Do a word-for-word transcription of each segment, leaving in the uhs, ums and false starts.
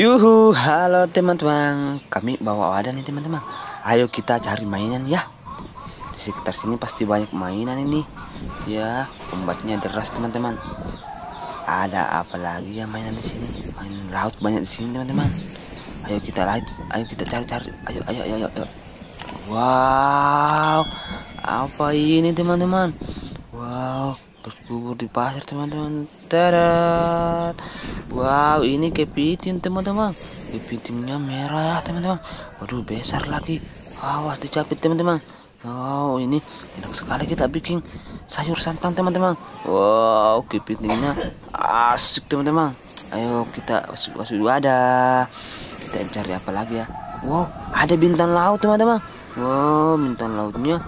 Yuhu, halo teman-teman. Kami bawa wadah nih teman-teman. Ayo kita cari mainan ya. Di sekitar sini pasti banyak mainan ini. Ya, ombaknya deras teman-teman. Ada apa lagi ya mainan di sini? Mainan laut banyak di sini teman-teman. Ayo kita lihat, ayo kita cari-cari. Ayo, ayo, ayo, ayo. Wow, apa ini teman-teman? Wow, berkubur di pasir teman-teman. Tadat. Wow, ini kepiting teman-teman. Kepitingnya merah ya teman-teman. Waduh, besar lagi. Awas dicapit teman-teman. Wow, ini enak sekali kita bikin sayur santan teman-teman. Wow, kepitingnya asik teman-teman. Ayo kita masuk wadah. Kita cari apa lagi ya? Wow, ada bintan laut teman-teman. Wow, bintan lautnya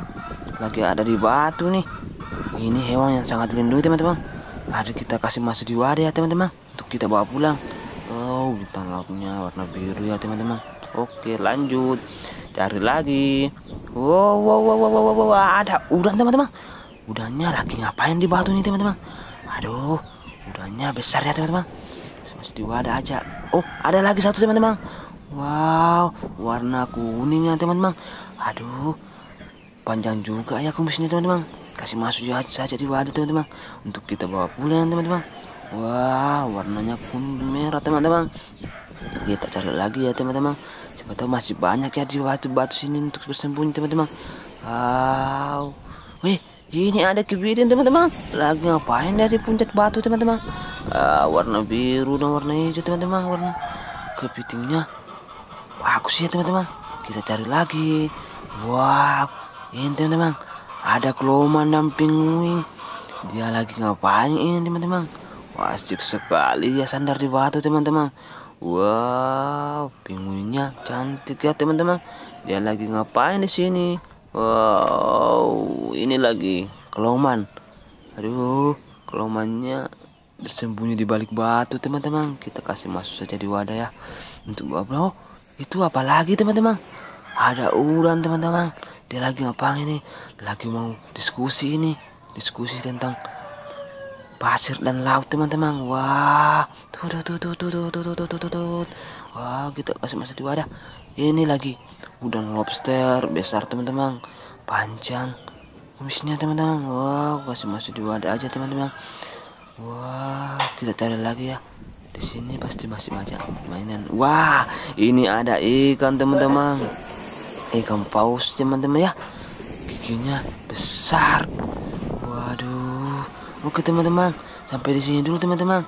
lagi ada di batu nih. Ini hewan yang sangat lindungi teman-teman. Mari kita kasih masuk di wadah ya teman-teman, untuk kita bawa pulang. Oh, bintang lautnya warna biru ya teman-teman. Oke, lanjut cari lagi. Wow, wow, wow, wow, wow, wow. Ada udang teman-teman. Udangnya lagi ngapain di batu nih teman-teman? Aduh, udangnya besar ya teman-teman. Masuk di wadah aja. Oh, ada lagi satu teman-teman. Wow, warna kuningnya teman-teman. Aduh, panjang juga ya kumisnya teman-teman. Kasih masuk saja di wadah teman-teman, untuk kita bawa pulang teman-teman. Wah, warnanya kuning merah teman-teman. Kita cari lagi ya teman-teman, siapa tahu masih banyak ya di batu-batu sini untuk bersembunyi teman-teman. Wow, wih, ini ada kepiting teman-teman, lagi ngapain dari puncak batu teman-teman? Uh, warna biru dan warna hijau teman-teman, warna kepitingnya bagus ya teman-teman. Kita cari lagi. Wow, ini teman-teman, ada keloman dan penguin. Dia lagi ngapain ini teman-teman? Asik sekali ya sandar di batu teman-teman. Wow, penguinnya cantik ya teman-teman. Dia lagi ngapain di sini? Wow, ini lagi keloman. Aduh, kelomannya bersembunyi di balik batu teman-teman. Kita kasih masuk saja di wadah ya, untuk bawa. Oh, itu apa lagi teman-teman? Ada udang teman-teman. Dia lagi ngapain ini? Lagi mau diskusi ini, diskusi tentang pasir dan laut teman-teman. Wah, tuh tuh tuh tuh tuh tuh tuh tuh tuh. Wah, kita kasih masuk di wadah. Ini lagi udang lobster besar teman-teman, panjang kumisnya teman-teman. Wah, kasih masuk di wadah aja teman-teman. Wah, kita cari lagi ya. Di sini pasti masih banyak mainan. Wah, ini ada ikan teman-teman. Ikan paus teman-teman ya, giginya besar. Waduh. Oke teman-teman, sampai di sini dulu teman-teman.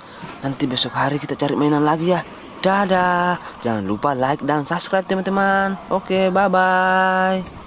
Nanti besok hari kita cari mainan lagi ya. Dadah. Jangan lupa like dan subscribe teman-teman. Oke, bye-bye.